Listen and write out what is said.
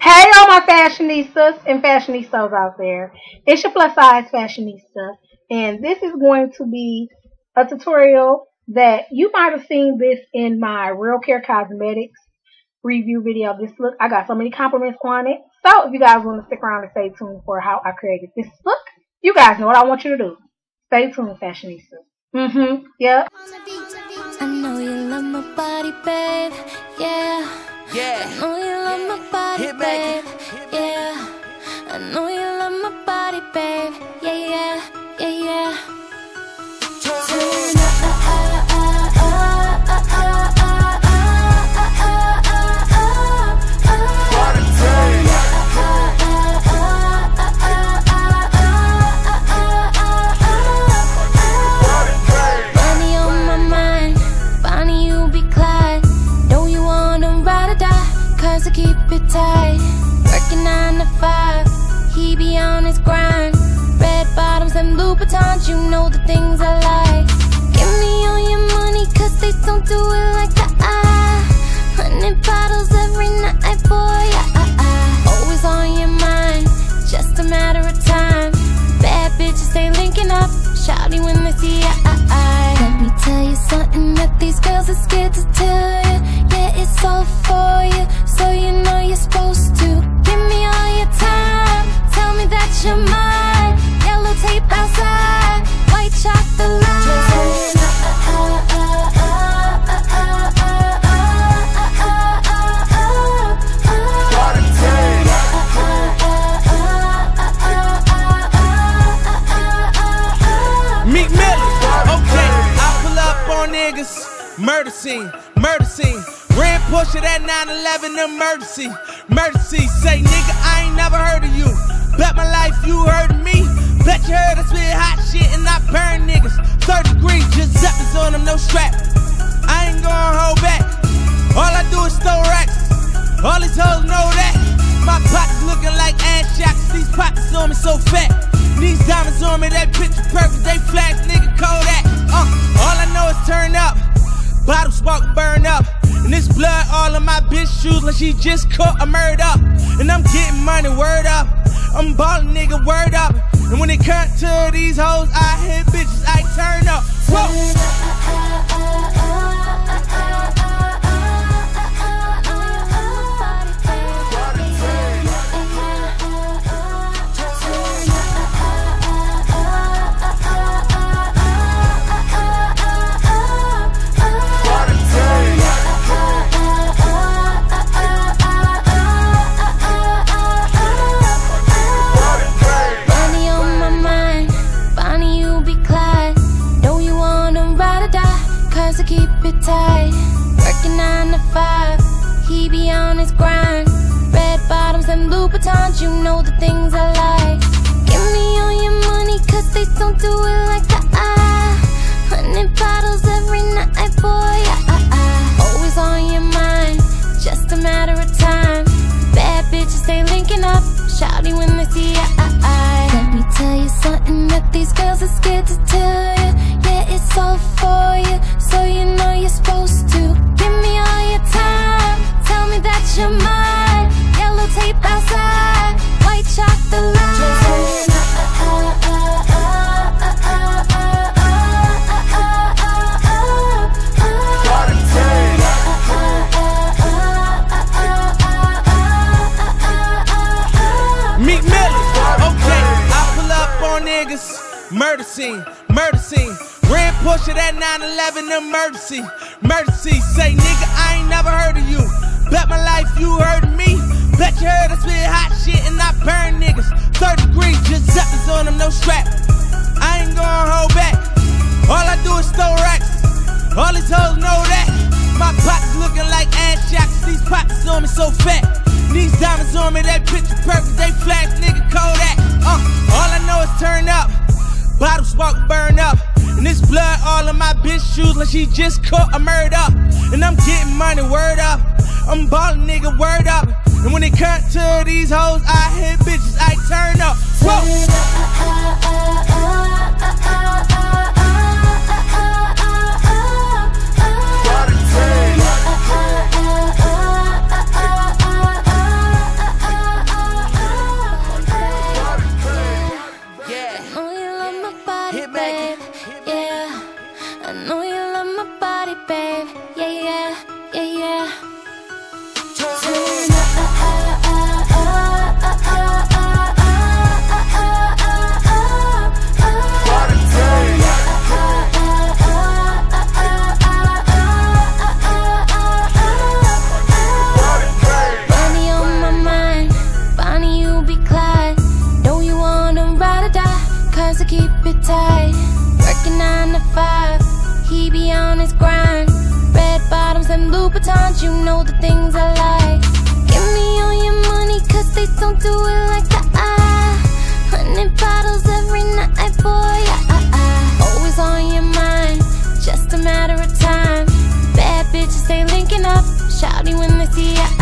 Hey, all my fashionistas and fashionistas out there. It's your plus size fashionista, and this is going to be a tutorial that you might have seen this in my Real Care Cosmetics review video. This look, I got so many compliments on it. So if you guys want to stick around and stay tuned for how I created this look, you guys know what I want you to do. Stay tuned, fashionistas. Yep. I know you love my body, babe. Yeah. I know you love my body, babe. Yeah. I know you love my body, babe. Yeah. Turn up, tight, working 9 to 5, he be on his grind, red bottoms and Louboutins, you know the things I like, give me all your money cause they don't do it like I, 100 bottles every night, boy, always on your mind, just a matter of time, bad bitches they linking up, shouty when they see I, let me tell you something that these girls are scared to tell you, yeah it's all for you, so you know you're supposed to. Give me all your time, tell me that you're mine. Yellow tape outside, white chalk the line. Meek Miller, okay. I pull up on niggas, murder scene. Red Porsche, that 911 emergency. Say, nigga, I ain't never heard of you. Bet my life you heard of me. Bet you heard I spit hot shit and I burn niggas. 30 degrees, Giuseppe's on them, no strap. I ain't gonna hold back. All I do is throw racks. All these hoes know that. My pockets looking like ass shots. These pockets on me so fat. These diamonds on me, that picture perfect. They flash, nigga, Kodak. All I know is turn up. Bottle spark burn up. And this blood all in my bitch shoes like she just caught a murder up. And I'm getting money, word up. I'm ballin', nigga, word up. And when it comes to these hoes, I hit bitches, I turn up. Whoa. Tight, working 9 to 5, he be on his grind, red bottoms and Louboutins, you know the things I like, give me all your money cause they don't do it like I, 100 bottles every night, boy, always on your mind, just a matter of time, bad bitches they linking up, shouty when they see I, let me tell you something that these girls are scared to tell you, yeah it's all for you, so you know you're supposed to. Give me all your time, tell me that you're mine. Yellow tape outside, white chalk the line. Meek Miller, okay. I pull up on niggas, murder scene. Red Porsche, that 911 emergency. Say, nigga, I ain't never heard of you. Bet my life you heard of me. Bet you heard I spit hot shit and I burn niggas. 30 degrees, Giuseppe's on them, no strap. I ain't gonna hold back. All I do is throw racks. All these hoes know that. My pockets looking like ass shots. These pockets on me so fat. These diamonds on me, that picture perfect. They flash, nigga, Kodak. All I know is turn up. Bottle spark, burn up. And this blood all in my bitch shoes like she just caught a murder up. And I'm getting money, word up. I'm ballin', nigga, word up. And when it comes to these hoes, I hit bitches, I turn up. Whoa. don't do it like a $100 every night for ya. Always on your mind, just a matter of time. Bad bitches, they linking up, shouty when they see ya.